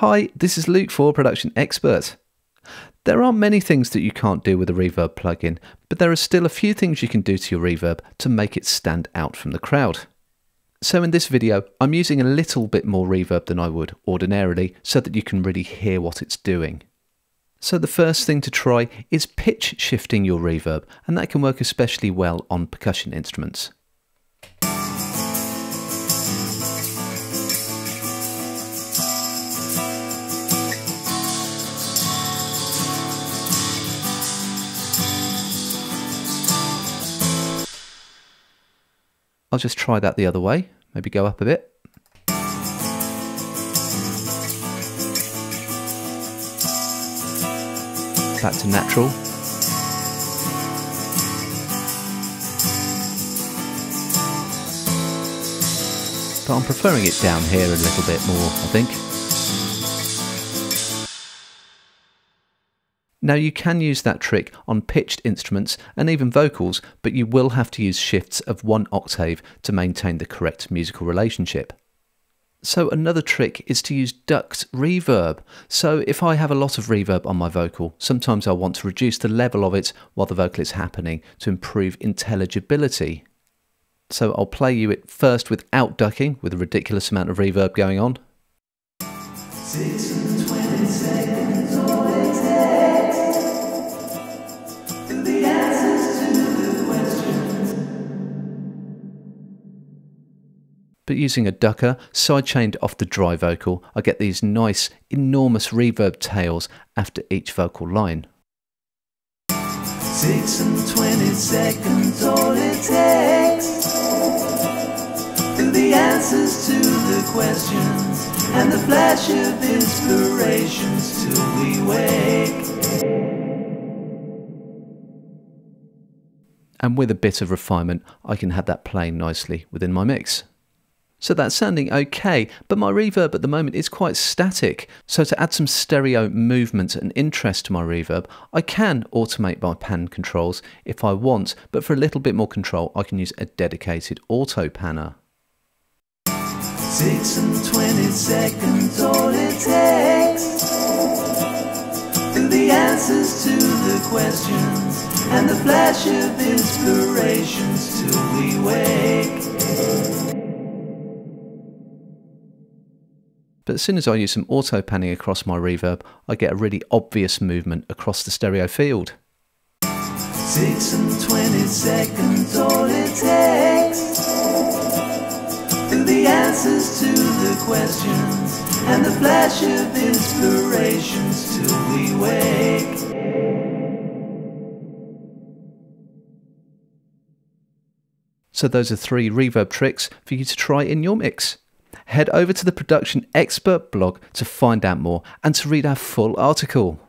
Hi, this is Luke for Production Expert. There aren't many things that you can't do with a reverb plugin, but there are still a few things you can do to your reverb to make it stand out from the crowd. So in this video, I'm using a little bit more reverb than I would ordinarily so that you can really hear what it's doing. So the first thing to try is pitch shifting your reverb, and that can work especially well on percussion instruments. I'll just try that the other way, maybe go up a bit. Back to natural. But I'm preferring it down here a little bit more, I think. Now you can use that trick on pitched instruments and even vocals, but you will have to use shifts of one octave to maintain the correct musical relationship. So another trick is to use ducked reverb. So if I have a lot of reverb on my vocal, sometimes I want to reduce the level of it while the vocal is happening to improve intelligibility. So I'll play you it first without ducking, with a ridiculous amount of reverb going on. 6 and 20 seconds always But using a ducker, sidechained off the dry vocal, I get these nice, enormous reverb tails after each vocal line. 6 and 20 seconds, all it takes. And the answers to the questions, and the flash of inspirations till we wake. And with a bit of refinement, I can have that playing nicely within my mix. So that's sounding okay, but my reverb at the moment is quite static. So to add some stereo movement and interest to my reverb, I can automate my pan controls if I want, but for a little bit more control, I can use a dedicated auto panner. 6 and 20 seconds, all it takes. And the answers to the questions, and the flash of inspirations till we wake. But as soon as I use some auto panning across my reverb, I get a really obvious movement across the stereo field. 6 and 20 seconds, all it takes. And the answers to the questions, and the flash of inspirations till we wake. So those are 3 reverb tricks for you to try in your mix. Head over to the Production Expert blog to find out more and to read our full article.